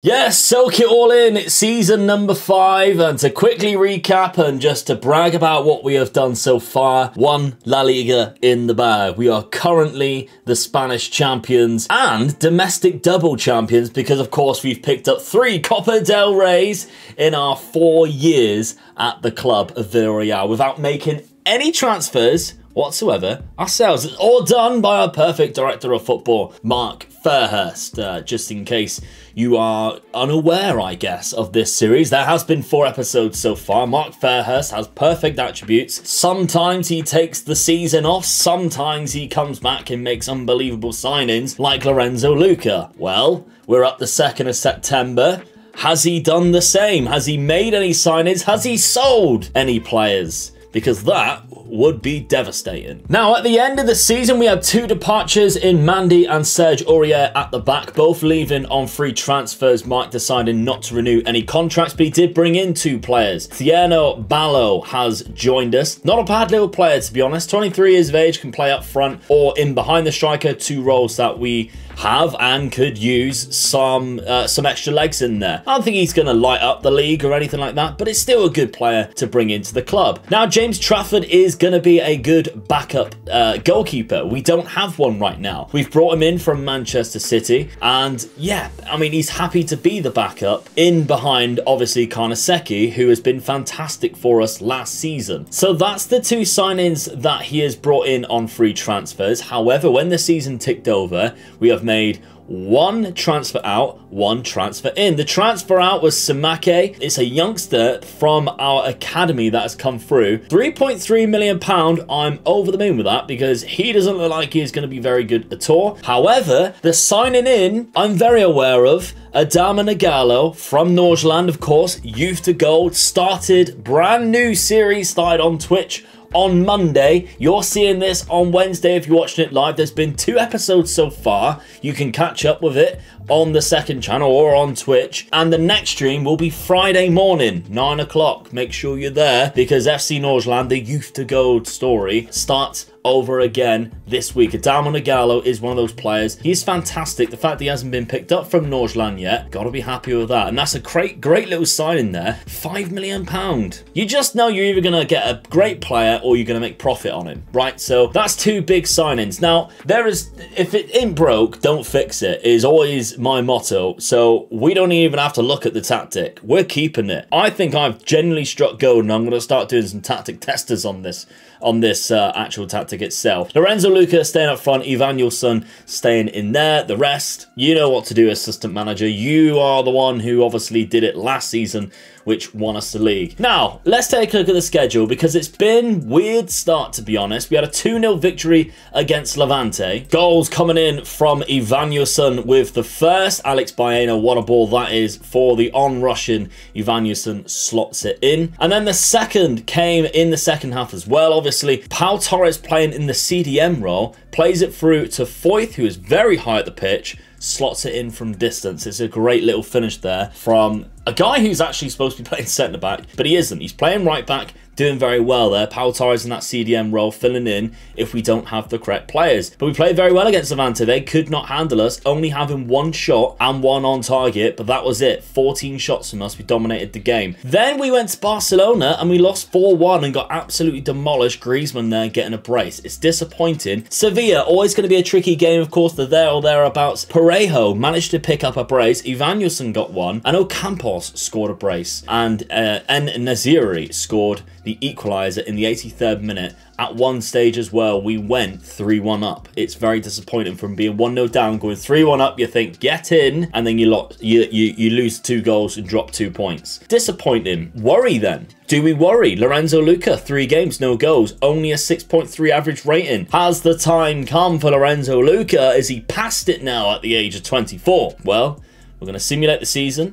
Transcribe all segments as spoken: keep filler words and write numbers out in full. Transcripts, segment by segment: Yes, soak it all in. It's season number five, and to quickly recap and just to brag about what we have done so far, one La Liga in the bag. We are currently the Spanish champions and domestic double champions because, of course, we've picked up three Copa del Reys in our four years at the club of Villarreal without making any transfers whatsoever ourselves. It's all done by our perfect director of football, Mark Fairhurst. Uh, just in case you are unaware, I guess, of this series, there has been four episodes so far. Mark Fairhurst has perfect attributes. Sometimes he takes the season off, sometimes he comes back and makes unbelievable signings like Lorenzo Luca. Well, we're up the second of September. Has he done the same? Has he made any signings? Has he sold any players? Because that would be devastating. Now, at the end of the season, we had two departures in Mandy and Serge Aurier at the back, both leaving on free transfers. Mark deciding not to renew any contracts, but he did bring in two players. Thierno Ballo has joined us. Not a bad little player, to be honest. twenty-three years of age, can play up front or in behind the striker, two roles that we have and could use some uh, some extra legs in there. I don't think he's going to light up the league or anything like that, but it's still a good player to bring into the club. Now, James Trafford is going to be a good backup uh, goalkeeper. We don't have one right now. We've brought him in from Manchester City, and yeah, I mean, he's happy to be the backup in behind, obviously, Karnaseki, who has been fantastic for us last season. So that's the two signings that he has brought in on free transfers. However, when the season ticked over, we have made one transfer out, one transfer in. The transfer out was Samake. It's a youngster from our academy that has come through. three point three million pounds. I'm over the moon with that because he doesn't look like he is going to be very good at all. However, the signing in, I'm very aware of. Adama Nagalo from Nordsjælland, of course, youth to gold, started brand new series, started on Twitch on Monday. You're seeing this on Wednesday if you're watching it live. There's been two episodes so far. You can catch up with it on the second channel or on Twitch. And the next stream will be Friday morning, nine o'clock. Make sure you're there because F C Nordsjælland, the youth to gold story, starts over again this week. Adama Nagalo is one of those players. He's fantastic. The fact that he hasn't been picked up from Nordsjælland yet, gotta be happy with that. And that's a great, great little sign in there. five million pounds. You just know you're either gonna get a great player or you're gonna make profit on him, right? So that's two big signings. Now, there is, if it ain't broke, don't fix it, is always my motto. So we don't even have to look at the tactic. We're keeping it. I think I've generally struck gold, and I'm gonna start doing some tactic testers on this, on this uh, actual tactic itself. Lorenzo Luca staying up front, Ivaniussen staying in there. The rest, you know what to do, assistant manager. You are the one who obviously did it last season, which won us the league. Now, let's take a look at the schedule because it's been weird start, to be honest. We had a two nil victory against Levante. Goals coming in from Ivaniussen with the first. Alex Baena, what a ball that is for the on-rushing. Ivaniussen slots it in. And then the second came in the second half as well, obviously. Pau Torres played in the C D M role, plays it through to Foyth, who is very high at the pitch, slots it in from distance. It's a great little finish there from a guy who's actually supposed to be playing centre-back, but he isn't. He's playing right-back, doing very well there. Pau Torres in that C D M role, filling in if we don't have the correct players. But we played very well against Levante. They could not handle us, only having one shot and one on target, but that was it. fourteen shots from us. We dominated the game. Then we went to Barcelona and we lost four one and got absolutely demolished. Griezmann there getting a brace. It's disappointing. Sevilla, always going to be a tricky game, of course. They're there or thereabouts. Parejo managed to pick up a brace. Ivaniussen got one. And Ocampos scored a brace. And, uh, and Naziri scored the equaliser in the eighty-third minute. At one stage as well, we went three one up. It's very disappointing from being one nil down, going three one up. You think, get in, and then you, lot, you, you, you lose two goals and drop two points. Disappointing. Worry then. Do we worry? Lorenzo Luca, three games, no goals, only a six point three average rating. Has the time come for Lorenzo Luca? Is he past it now at the age of twenty-four? Well, we're going to simulate the season.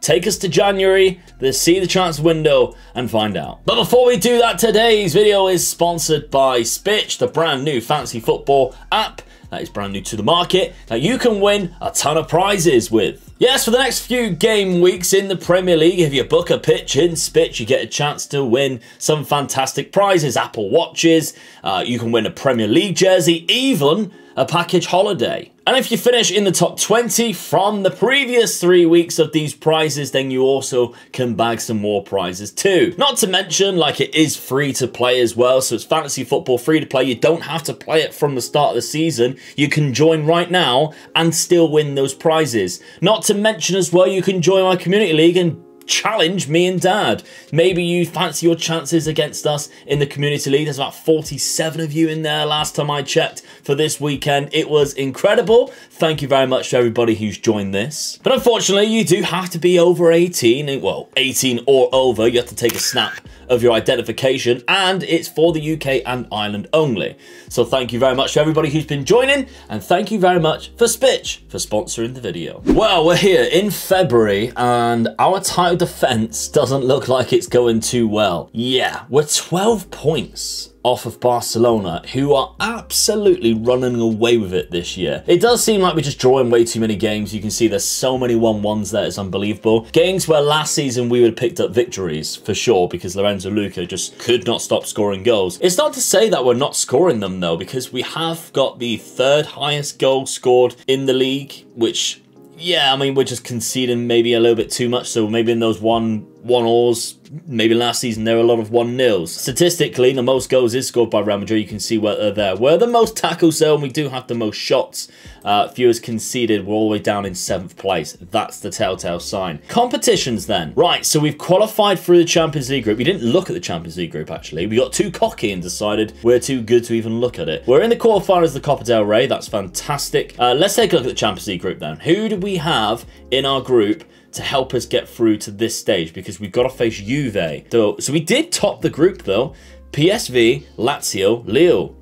Take us to January, the see the chance window, and find out. But before we do that, today's video is sponsored by Spitch, the brand new fantasy football app that is brand new to the market that you can win a ton of prizes with. Yes, for the next few game weeks in the Premier League, if you book a pitch in Spitch, you get a chance to win some fantastic prizes. Apple Watches, uh, you can win a Premier League jersey, even a package holiday. And if you finish in the top twenty from the previous three weeks of these prizes, then you also can bag some more prizes too. Not to mention, like, it is free to play as well, so it's fantasy football free to play. You don't have to play it from the start of the season. You can join right now and still win those prizes. Not to mention as well, you can join my community league and challenge me and Dad. Maybe you fancy your chances against us in the community league. There's about forty-seven of you in there last time I checked for this weekend. It was incredible. Thank you very much to everybody who's joined this. But unfortunately, you do have to be over eighteen. Well, eighteen or over. You have to take a snap of your identification, and it's for the U K and Ireland only. So thank you very much to everybody who's been joining, and thank you very much for Spitch for sponsoring the video. Well, we're here in February and our title defence doesn't look like it's going too well. Yeah, we're twelve points off of Barcelona, who are absolutely running away with it this year. It does seem like we're just drawing way too many games. You can see there's so many one ones there, it's unbelievable. Games where last season we would have picked up victories for sure, because Lorenzo Luca just could not stop scoring goals. It's not to say that we're not scoring them though, because we have got the third highest goal scored in the league, which, yeah, I mean, we're just conceding maybe a little bit too much. So maybe in those one one alls, maybe last season there were a lot of one nils. Statistically, the most goals is scored by Real Madrid. You can see where they're there. We're the most tackles though, and we do have the most shots. Uh, fewest conceded. We're all the way down in seventh place. That's the telltale sign. Competitions then. Right, so we've qualified through the Champions League group. We didn't look at the Champions League group, actually. We got too cocky and decided we're too good to even look at it. We're in the quarterfinals of the Copa del Rey. That's fantastic. Uh, let's take a look at the Champions League group then. Who do we have in our group to help us get through to this stage, because we've got to face Juve. So, so we did top the group though. P S V, Lazio, Leo.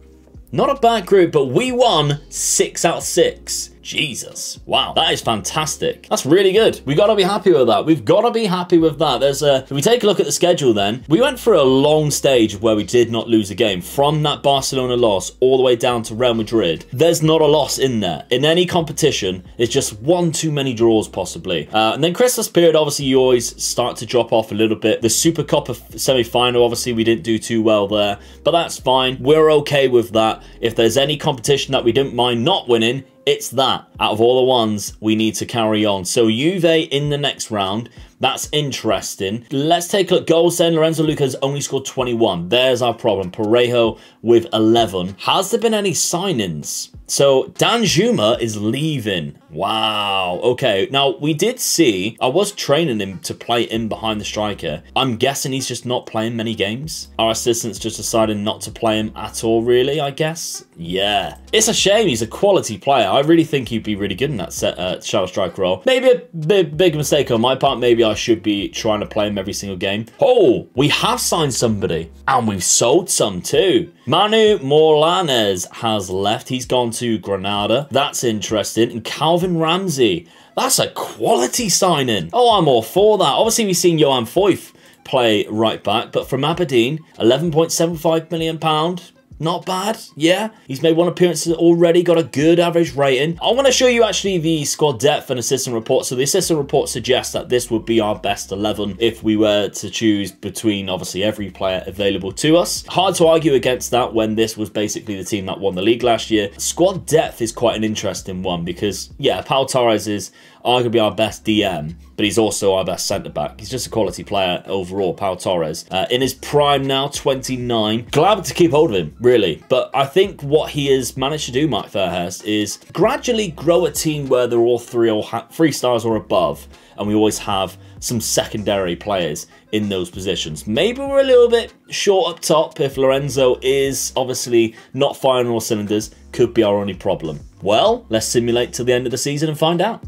Not a bad group, but we won six out of six. Jesus. Wow. That is fantastic. That's really good. We've got to be happy with that. We've got to be happy with that. There's a, if we take a look at the schedule then, we went through a long stage where we did not lose a game, from that Barcelona loss all the way down to Real Madrid. There's not a loss in there. In any competition, it's just one too many draws possibly. Uh, and then Christmas period, obviously you always start to drop off a little bit. The Super Cup semi-final, obviously we didn't do too well there, but that's fine. We're okay with that. If there's any competition that we didn't mind not winning, it's that. Out of all the ones, we need to carry on. So Juve in the next round. That's interesting. Let's take a look. Goals then. Lorenzo Luca has only scored twenty-one. There's our problem. Parejo with eleven. Has there been any sign-ins? So Danjuma is leaving. Wow. Okay. Now, we did see, I was training him to play in behind the striker. I'm guessing he's just not playing many games. Our assistants just decided not to play him at all, really, I guess. Yeah. It's a shame. He's a quality player. I really think he'd be really good in that set, uh, shadow strike role. Maybe a big, big mistake on my part. Maybe I should be trying to play him every single game. Oh, we have signed somebody and we've sold some too. Manu Morlanes has left. He's gone to to Granada. That's interesting. And Calvin Ramsey. That's a quality signing. Oh, I'm all for that. Obviously, we've seen Johan Foyth play right back, but from Aberdeen, eleven point seven five million pounds. Not bad, yeah. He's made one appearance already, got a good average rating. I want to show you actually the squad depth and assistant report. So the assistant report suggests that this would be our best eleven if we were to choose between, obviously, every player available to us. Hard to argue against that when this was basically the team that won the league last year. Squad depth is quite an interesting one because, yeah, Pau Torres is arguably our best D M, but he's also our best centre-back. He's just a quality player overall, Pau Torres. Uh, in his prime now, twenty-nine. Glad to keep hold of him, really. But I think what he has managed to do, Mark Fairhurst, is gradually grow a team where they're all three, or three stars or above, and we always have some secondary players in those positions. Maybe we're a little bit short up top if Lorenzo is obviously not firing all cylinders. Could be our only problem. Well, let's simulate till the end of the season and find out.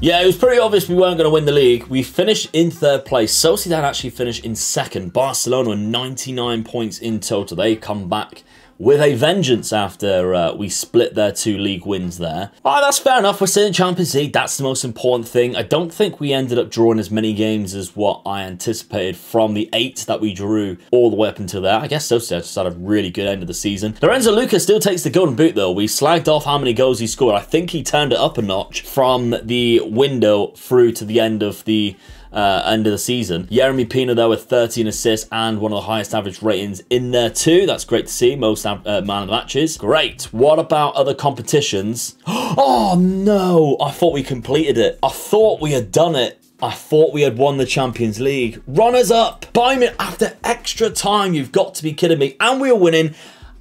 Yeah, it was pretty obvious we weren't going to win the league. We finished in third place. Sociedad actually finished in second. Barcelona, ninety-nine points in total. They come back with a vengeance after uh, we split their two league wins there. Oh, that's fair enough. We're still in Champions League. That's the most important thing. I don't think we ended up drawing as many games as what I anticipated from the eight that we drew all the way up until there. I guess Sociedad just had a really good end of the season. Lorenzo Luca still takes the golden boot, though. We slagged off how many goals he scored. I think he turned it up a notch from the window through to the end of the uh, end of the season. Jeremy Pino there with thirteen assists and one of the highest average ratings in there too. That's great to see. Most uh, man of the matches. Great. What about other competitions? Oh no, I thought we completed it. I thought we had done it. I thought we had won the Champions League. Runners up. Bayern Munich after extra time. You've got to be kidding me. And we were winning.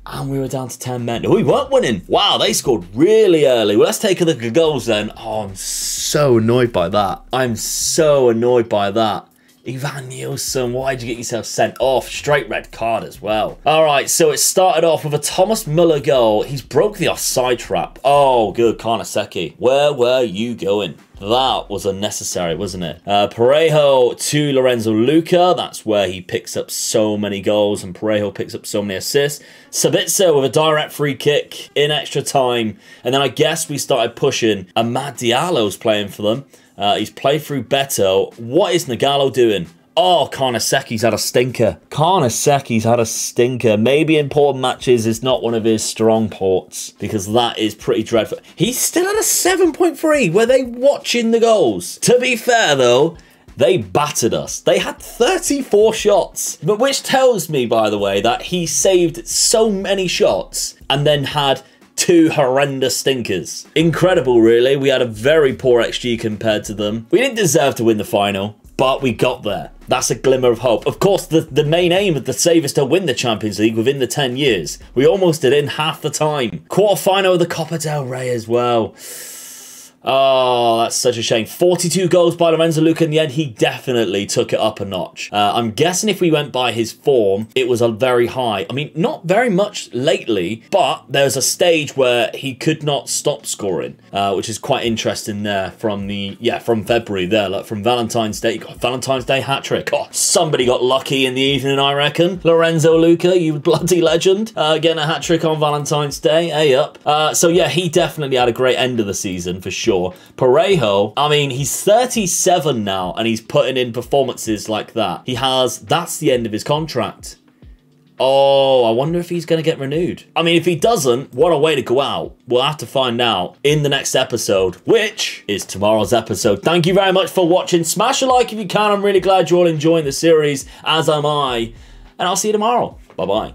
And we were down to ten men. We weren't winning. Wow, they scored really early. Well, let's take a look at the goals then. Oh, I'm so annoyed by that. I'm so annoyed by that. Ivan Nilsson, why did you get yourself sent off? Straight red card as well. All right, so it started off with a Thomas Muller goal. He's broke the offside trap. Oh, good, Karnaseki. Where were you going? That was unnecessary, wasn't it? Uh, Parejo to Lorenzo Luca. That's where he picks up so many goals and Parejo picks up so many assists. Sabitzer with a direct free kick in extra time. And then I guess we started pushing. Amad Diallo's playing for them. Uh, he's played through Beto. What is Nagalo doing? Oh, Karnaseki's had a stinker. Karnaseki's had a stinker. Maybe important matches is not one of his strong ports, because that is pretty dreadful. He's still at a seven point three. Were they watching the goals? To be fair, though, they battered us. They had thirty-four shots. But which tells me, by the way, that he saved so many shots and then had two horrendous stinkers. Incredible, really. We had a very poor X G compared to them. We didn't deserve to win the final, but we got there. That's a glimmer of hope. Of course, the, the main aim of the save is to win the Champions League within the ten years. We almost did in half the time. Quarter-final of the Copa del Rey as well. Oh, that's such a shame. forty-two goals by Lorenzo Luca in the end. He definitely took it up a notch. Uh, I'm guessing if we went by his form, it was a very high. I mean, not very much lately, but there's a stage where he could not stop scoring, uh, which is quite interesting there from the, yeah, from February there, like from Valentine's Day. God, Valentine's Day hat-trick. Oh, somebody got lucky in the evening, I reckon. Lorenzo Luca, you bloody legend. Uh, getting a hat-trick on Valentine's Day. Hey, up. Uh, so, yeah, he definitely had a great end of the season, for sure. Parejo, I mean, he's thirty-seven now and he's putting in performances like that. He has, that's the end of his contract. Oh, I wonder if he's going to get renewed. I mean, if he doesn't, what a way to go out. We'll have to find out in the next episode, which is tomorrow's episode. Thank you very much for watching. Smash a like if you can. I'm really glad you're all enjoying the series, as am I. And I'll see you tomorrow. Bye-bye.